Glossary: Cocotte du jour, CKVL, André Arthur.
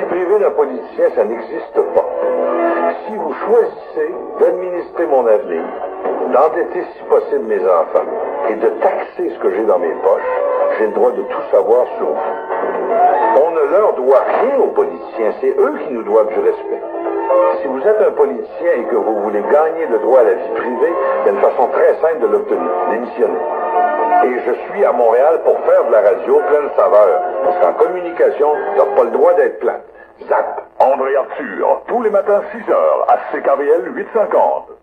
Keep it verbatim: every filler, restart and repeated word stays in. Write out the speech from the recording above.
vie privée d'un politicien, ça n'existe pas. Si vous choisissez d'administrer mon avenir, d'endetter si possible mes enfants et de taxer ce que j'ai dans mes poches, j'ai le droit de tout savoir sur vous. On ne leur doit rien aux politiciens, c'est eux qui nous doivent du respect. Si vous êtes un politicien et que vous voulez gagner le droit à la vie privée, il y a une façon très simple de l'obtenir, démissionner. Et je suis à Montréal pour faire de la radio pleine saveur. Parce qu'en communication, tu n'as pas le droit d'être plate. Zap! André Arthur, tous les matins six heures à C K V L huit cent cinquante.